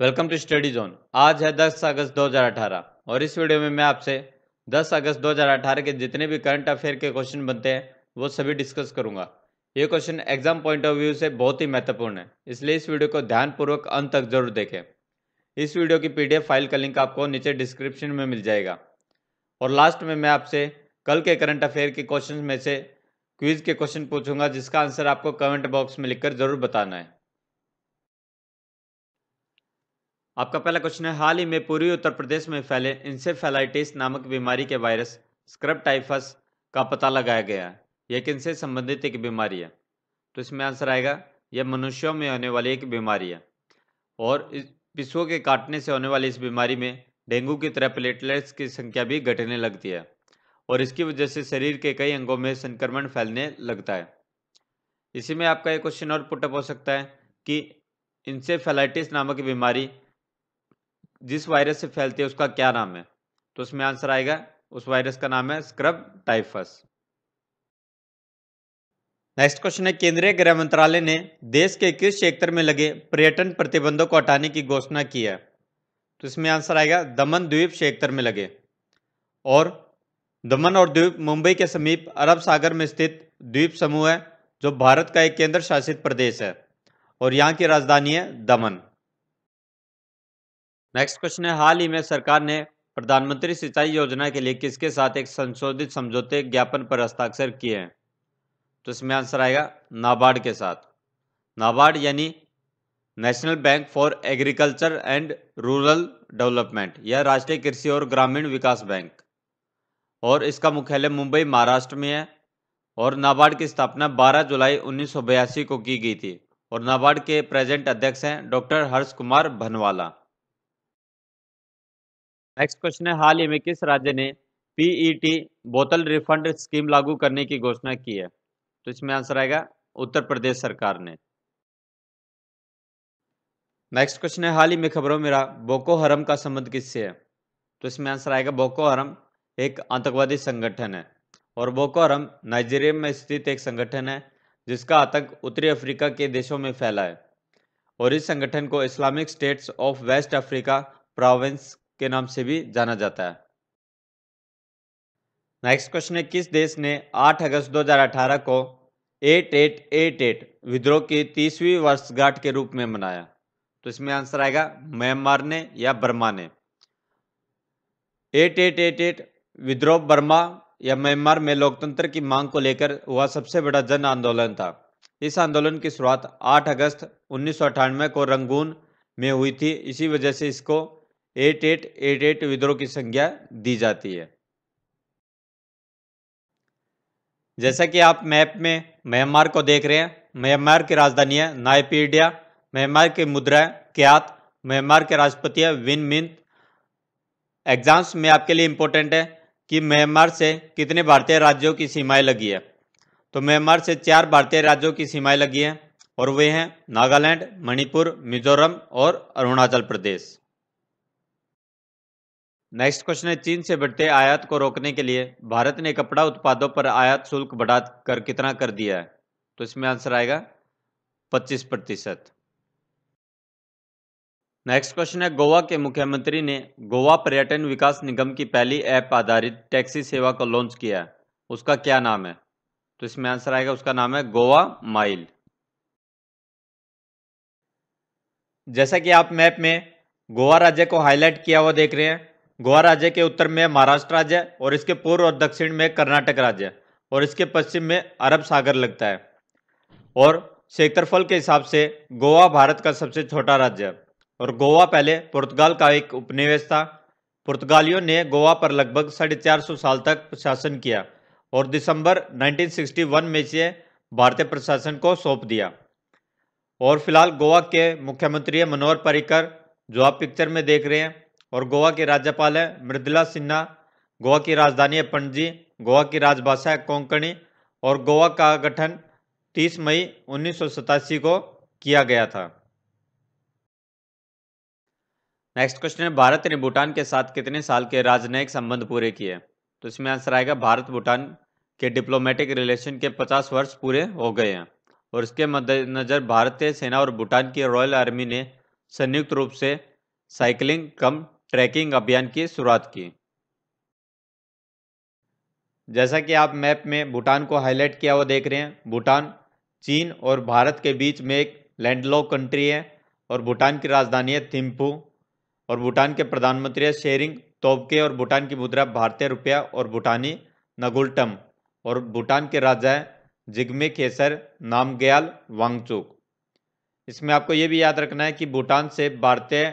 Welcome to study zone. आज है 10 अगस्त 2018 और इस वीडियो में मैं आपसे 10 अगस्त 2018 के जितने भी करंट अफेयर के क्वेश्चन बनते हैं वो सभी डिस्कस करूंगा। ये question exam point of view से बहुत ही महत्वपूर्ण है, इसलिए इस वीडियो को ध्यानपूर्वक अंत तक जरूर देखें। इस वीडियो की PDF फाइल का लिंक आपको नीचे डिस्क्रिप्शन में मिल जाएगा। और लास्ट में मैं आपसे कल के करंट अफेयर के क्वेश्चन में से क्विज के क्वेश्चन पूछूंगा, जिसका आंसर आपको कमेंट बॉक्स में लिखकर जरूर बताना है। आपका पहला क्वेश्चन है, हाल ही में पूर्वी उत्तर प्रदेश में फैले इंसेफेलाइटिस नामक बीमारी के वायरस स्क्रब टाइफस का पता लगाया गया है, यह किनसे संबंधित एक बीमारी है? तो इसमें आंसर आएगा, यह मनुष्यों में होने वाली एक बीमारी है और पिस्सों के काटने से होने वाली इस बीमारी में डेंगू की तरह प्लेटलेट्स की संख्या भी घटने लगती है और इसकी वजह से शरीर के कई अंगों में संक्रमण फैलने लगता है। इसी में आपका एक क्वेश्चन और पुटअप हो सकता है कि इंसेफेलाइटिस नामक बीमारी जिस वायरस से फैलती है उसका क्या नाम है? तो उसमें आंसर आएगा, उस वायरस का नाम है स्क्रब टाइफस। नेक्स्ट क्वेश्चन है, केंद्रीय गृह मंत्रालय ने देश के किस क्षेत्र में लगे पर्यटन प्रतिबंधों को हटाने की घोषणा की है? तो इसमें आंसर आएगा, दमन द्वीप क्षेत्र में लगे। और दमन और द्वीप मुंबई के समीप अरब सागर में स्थित द्वीप समूह है जो भारत का एक केंद्र शासित प्रदेश है और यहाँ की राजधानी है दमन। नेक्स्ट क्वेश्चन है, हाल ही में सरकार ने प्रधानमंत्री सिंचाई योजना के लिए किसके साथ एक संशोधित समझौते ज्ञापन पर हस्ताक्षर किए हैं? तो इसमें आंसर आएगा, नाबार्ड के साथ। नाबार्ड यानी National Bank for Agriculture and Rural Development, यह राष्ट्रीय कृषि और ग्रामीण विकास बैंक और इसका मुख्यालय मुंबई महाराष्ट्र में है। और नाबार्ड की स्थापना 12 जुलाई 1982 को की गई थी और नाबार्ड के प्रेजेंट अध्यक्ष हैं doctor Harsh Kumar Bhanwala. Next question है, हाल ही में किस राज्य ने PET बोतल रिफंड स्कीम लागू करने की घोषणा की है? तो इसमें आंसर आएगा, उत्तर प्रदेश सरकार ने। नेक्स्ट क्वेश्चन है, हाल ही में खबरों में रहा बोको हरम का संबंध किससे है? तो इसमें आंसर आएगा, बोको हरम एक आतंकवादी संगठन है और बोको हरम नाइजीरिया में स्थित एक संगठन है जिसका आतंक उत्तरी अफ्रीका के देशों में फैला है और इस संगठन को Islamic States of West Africa Province के नाम से भी जाना जाता है। नेक्स्ट क्वेश्चन है, किस देश ने 8 अगस्त 2018 को 8888 विद्रोह की 30वीं वर्षगांठ के रूप में मनाया? तो इसमें आंसर आएगा, म्यांमार ने या बर्मा ने। 8888 विद्रोह बर्मा या म्यांमार में लोकतंत्र की मांग को लेकर हुआ सबसे बड़ा जन आंदोलन था। इस आंदोलन की शुरुआत 8 अगस्त 1998 को रंगून में हुई थी, इसी वजह से इसको 8888 विद्रोह की संज्ञा दी जाती है। जैसा कि आप मैप में म्यांमार को देख रहे हैं, म्यांमार की राजधानी है नायपीडा, म्यांमार की मुद्रा है क्यात, म्यांमार के राष्ट्रपति है विन मिंट। एग्जाम्स में आपके लिए इम्पोर्टेंट है कि म्यांमार से कितने भारतीय राज्यों की सीमाएं लगी है। तो म्यांमार से 4 भारतीय राज्यों की सीमाएं लगी हैं और वे हैं नागालैंड, मणिपुर, मिजोरम और अरुणाचल प्रदेश। नेक्स्ट क्वेश्चन है, चीन से बढ़ते आयात को रोकने के लिए भारत ने कपड़ा उत्पादों पर आयात शुल्क बढ़ाकर कितना कर दिया है? तो इसमें आंसर आएगा 25%। नेक्स्ट क्वेश्चन है, गोवा के मुख्यमंत्री ने गोवा पर्यटन विकास निगम की पहली ऐप आधारित टैक्सी सेवा को लॉन्च किया है, उसका क्या नाम है? तो इसमें आंसर आएगा, उसका नाम है गोवा माइल। जैसा कि आप मैप में गोवा राज्य को हाईलाइट किया हुआ देख रहे हैं, गोवा राज्य के उत्तर में महाराष्ट्र राज्य और इसके पूर्व और दक्षिण में कर्नाटक राज्य और इसके पश्चिम में अरब सागर लगता है। और क्षेत्रफल के हिसाब से गोवा भारत का सबसे छोटा राज्य है और गोवा पहले पुर्तगाल का एक उपनिवेश था। पुर्तगालियों ने गोवा पर लगभग 450 साल तक शासन किया और दिसंबर 1961 में इसे भारतीय प्रशासन को सौंप दिया। और फिलहाल गोवा के मुख्यमंत्री है मनोहर पर्रिकर, जो आप पिक्चर में देख रहे हैं, और गोवा के राज्यपाल है मृदुला सिन्हा। गोवा की राजधानी है पणजी, गोवा की राजभाषा है कोंकणी और गोवा का गठन 30 मई 1987 को किया गया था। नेक्स्ट क्वेश्चन है, भारत ने भूटान के साथ कितने साल के राजनयिक संबंध पूरे किए? तो इसमें आंसर आएगा, भारत भूटान के डिप्लोमेटिक रिलेशन के 50 वर्ष पूरे हो गए हैं और इसके मद्देनजर भारतीय सेना और भूटान की रॉयल आर्मी ने संयुक्त रूप से साइकिलिंग कम ट्रैकिंग अभियान की शुरुआत की। जैसा कि आप मैप में भूटान को हाईलाइट किया हुआ देख रहे हैं, भूटान चीन और भारत के बीच में एक लैंडलॉक कंट्री है और भूटान की राजधानी है थिम्फू और भूटान के प्रधानमंत्री है शेरिंग तोबके और भूटान की मुद्रा भारतीय रुपया और भूटानी नगुलटम और भूटान के राजा है जिग्मे खेसर नामग्याल वांगचूक। इसमें आपको ये भी याद रखना है कि भूटान से भारतीय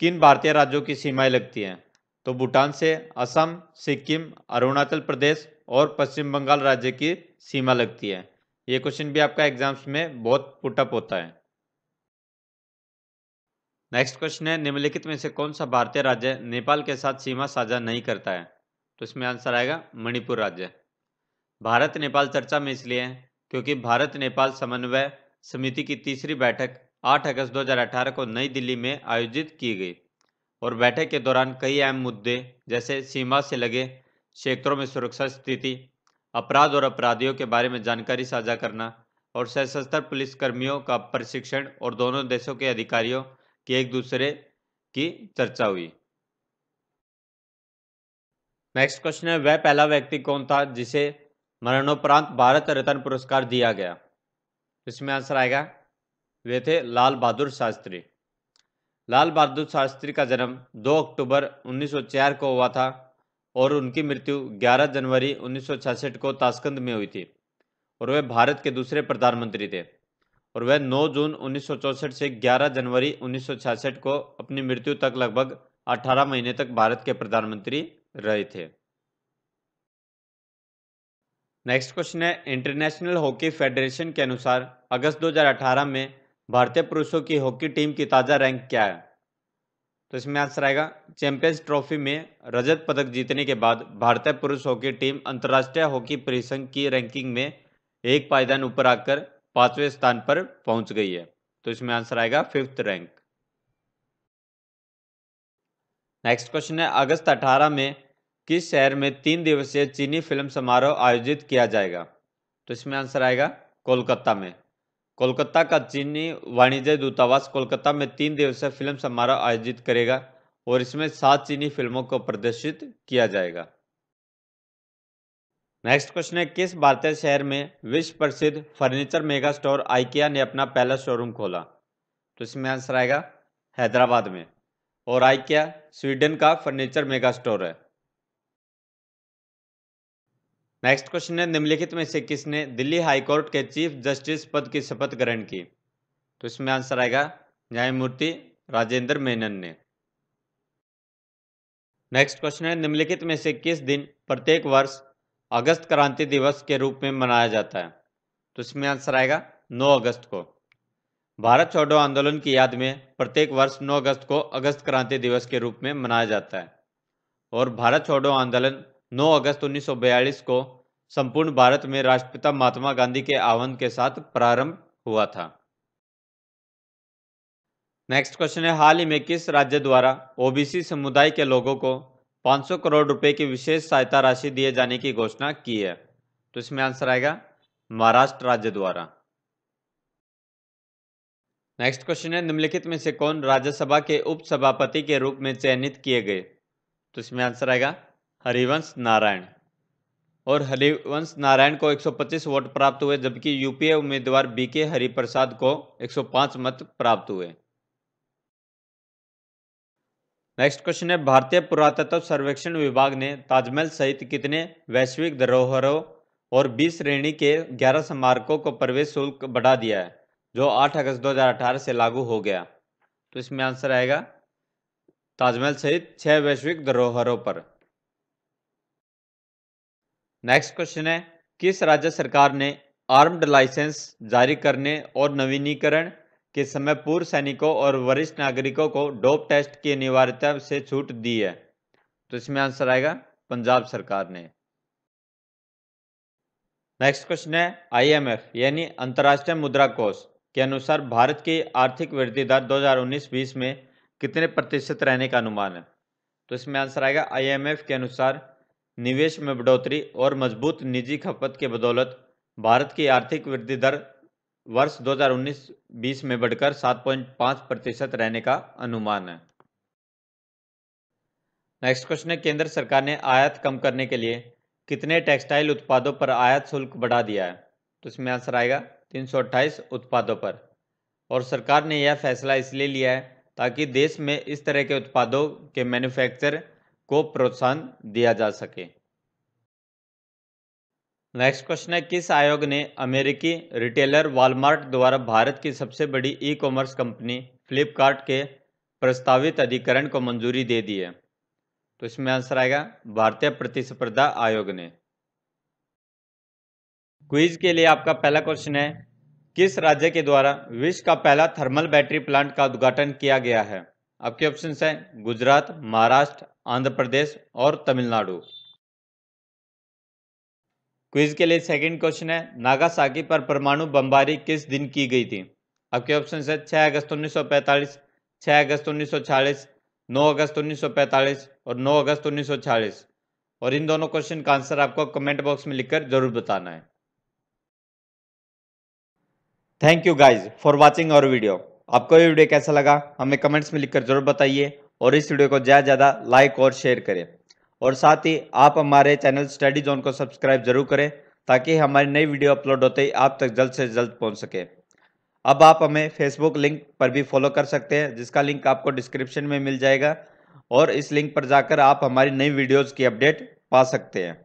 किन भारतीय राज्यों की सीमाएं लगती हैं, तो भूटान से असम सिक्किम अरुणाचल प्रदेश और पश्चिम बंगाल राज्य की सीमा लगती है। ये क्वेश्चन भी आपका एग्जाम्स में बहुत पुटअप होता है। नेक्स्ट क्वेश्चन है निम्नलिखित में से कौन सा भारतीय राज्य नेपाल के साथ सीमा साझा नहीं करता है, तो इसमें आंसर आएगा मणिपुर राज्य। भारत नेपाल चर्चा में इसलिए है क्योंकि भारत नेपाल समन्वय समिति की तीसरी बैठक 8 अगस्त 2018 को नई दिल्ली में आयोजित की गई और बैठक के दौरान कई अहम मुद्दे जैसे सीमा से लगे क्षेत्रों में सुरक्षा स्थिति, अपराध और अपराधियों के बारे में जानकारी साझा करना और सशस्त्र पुलिस कर्मियों का प्रशिक्षण और दोनों देशों के अधिकारियों की एक दूसरे की चर्चा हुई। नेक्स्ट क्वेश्चन है वह पहला व्यक्ति कौन था जिसे मरणोपरांत भारत रत्न पुरस्कार दिया गया, इसमें आंसर आएगा वे थे लाल बहादुर शास्त्री। लाल बहादुर शास्त्री का जन्म 2 अक्टूबर 1904 को हुआ था और उनकी मृत्यु 11 जनवरी 1966 को ताशकंद में हुई थी और वे भारत के दूसरे प्रधानमंत्री थे और वह 9 जून 1964 से 11 जनवरी 1966 को अपनी मृत्यु तक लगभग 18 महीने तक भारत के प्रधानमंत्री रहे थे। नेक्स्ट क्वेश्चन है इंटरनेशनल हॉकी फेडरेशन के अनुसार अगस्त 2018 में भारतीय पुरुषों की हॉकी टीम की ताजा रैंक क्या है, तो इसमें आंसर आएगा चैंपियंस ट्रॉफी में रजत पदक जीतने के बाद भारतीय पुरुष हॉकी टीम अंतर्राष्ट्रीय हॉकी परिसंघ की रैंकिंग में एक पायदान ऊपर आकर 5वें स्थान पर पहुंच गई है, तो इसमें आंसर आएगा 5th रैंक। नेक्स्ट क्वेश्चन है अगस्त 18 में किस शहर में 3 दिवसीय चीनी फिल्म समारोह आयोजित किया जाएगा, तो इसमें आंसर आएगा कोलकाता में। कोलकाता का चीनी वाणिज्य दूतावास कोलकाता में 3 दिवसीय फिल्म समारोह आयोजित करेगा और इसमें 7 चीनी फिल्मों को प्रदर्शित किया जाएगा। नेक्स्ट क्वेश्चन है किस भारतीय शहर में विश्व प्रसिद्ध फर्नीचर मेगा स्टोर आइकिया ने अपना पहला शोरूम खोला, तो इसमें आंसर आएगा हैदराबाद में और आइकिया स्वीडन का फर्नीचर मेगा स्टोर है। नेक्स्ट क्वेश्चन है निम्नलिखित में से किसने दिल्ली हाईकोर्ट के चीफ जस्टिस पद की शपथ ग्रहण की, तो इसमें आंसर आएगा न्यायमूर्ति राजेंद्र मेनन ने। नेक्स्ट क्वेश्चन है निम्नलिखित में से किस दिन प्रत्येक वर्ष अगस्त क्रांति दिवस के रूप में मनाया जाता है, तो इसमें आंसर आएगा 9 अगस्त को। भारत छोड़ो आंदोलन की याद में प्रत्येक वर्ष 9 अगस्त को अगस्त क्रांति दिवस के रूप में मनाया जाता है और भारत छोड़ो आंदोलन 9 अगस्त 1942 को संपूर्ण भारत में राष्ट्रपिता महात्मा गांधी के आह्वान के साथ प्रारंभ हुआ था। नेक्स्ट क्वेश्चन है हाल ही में किस राज्य द्वारा ओबीसी समुदाय के लोगों को 500 करोड़ रुपए की विशेष सहायता राशि दिए जाने की घोषणा की है, तो इसमें आंसर आएगा महाराष्ट्र राज्य द्वारा। नेक्स्ट क्वेश्चन है निम्नलिखित में से कौन राज्यसभा के उपसभापति के रूप में चयनित किए गए, तो इसमें आंसर आएगा हरिवंश नारायण। और हरिवंश नारायण को 125 वोट प्राप्त हुए जबकि यूपीए उम्मीदवार बीके हरिप्रसाद को 105 मत प्राप्त हुए। नेक्स्ट क्वेश्चन है भारतीय पुरातत्व सर्वेक्षण विभाग ने ताजमहल सहित कितने वैश्विक धरोहरों और 20 श्रेणी के 11 स्मारकों को प्रवेश शुल्क बढ़ा दिया है जो 8 अगस्त 2018 से लागू हो गया, तो इसमें आंसर आएगा ताजमहल सहित 6 वैश्विक धरोहरों पर। नेक्स्ट क्वेश्चन है किस राज्य सरकार ने आर्म्ड लाइसेंस जारी करने और नवीनीकरण के समय पूर्व सैनिकों और वरिष्ठ नागरिकों को डोप टेस्ट की अनिवार्यता से छूट दी है, तो इसमें आंसर आएगा पंजाब सरकार ने। नेक्स्ट क्वेश्चन है आईएमएफ यानी अंतर्राष्ट्रीय मुद्रा कोष के अनुसार भारत की आर्थिक वृद्धि दर 2019-20 में कितने प्रतिशत रहने का अनुमान है, तो इसमें आंसर आएगा आईएमएफ के अनुसार निवेश में बढ़ोतरी और मजबूत निजी खपत के बदौलत भारत की आर्थिक वृद्धि दर वर्ष 2019-20 में बढ़कर 7.5% रहने का अनुमान है। नेक्स्ट क्वेश्चन है, केंद्र सरकार ने आयात कम करने के लिए कितने टेक्सटाइल उत्पादों पर आयात शुल्क बढ़ा दिया है? तो इसमें आंसर आएगा 328 उत्पादों पर। और सरकार ने यह फैसला इसलिए लिया है ताकि देश में इस तरह के उत्पादों के मैन्युफैक्चर को प्रोत्साहन दिया जा सके। नेक्स्ट क्वेश्चन है, किस आयोग ने अमेरिकी रिटेलर वॉलमार्ट द्वारा भारत की सबसे बड़ी ई कॉमर्स कंपनी फ्लिपकार्ट के प्रस्तावित अधिकरण को मंजूरी दे दी है? तो इसमें आंसर आएगा भारतीय प्रतिस्पर्धा आयोग ने। क्विज के लिए आपका पहला क्वेश्चन है, किस राज्य के द्वारा विश्व का पहला थर्मल बैटरी प्लांट का उद्घाटन किया गया है? आपके ऑप्शंस हैं गुजरात, महाराष्ट्र, आंध्र प्रदेश और तमिलनाडु। क्विज के लिए सेकंड क्वेश्चन है, नागासाकी पर परमाणु बमबारी किस दिन की गई थी? आपके ऑप्शन है 6 अगस्त 1945, 6 अगस्त 1946, 9 अगस्त 1945 और 9 अगस्त 1946। और इन दोनों क्वेश्चन का आंसर आपको कमेंट बॉक्स में लिखकर जरूर बताना है। Thank you guys for watching our video. आपको ये वीडियो कैसा लगा हमें कमेंट्स में लिखकर जरूर बताइए और इस वीडियो को ज्यादा ज्यादा लाइक और शेयर करें। और साथ ही आप हमारे चैनल स्टडी जोन को सब्सक्राइब जरूर करें ताकि हमारी नई वीडियो अपलोड होते ही आप तक जल्द से जल्द पहुंच सके। अब आप हमें फेसबुक लिंक पर भी फॉलो कर सकते हैं जिसका लिंक आपको डिस्क्रिप्शन में मिल जाएगा और इस लिंक पर जाकर आप हमारी नई वीडियोज़ की अपडेट पा सकते हैं।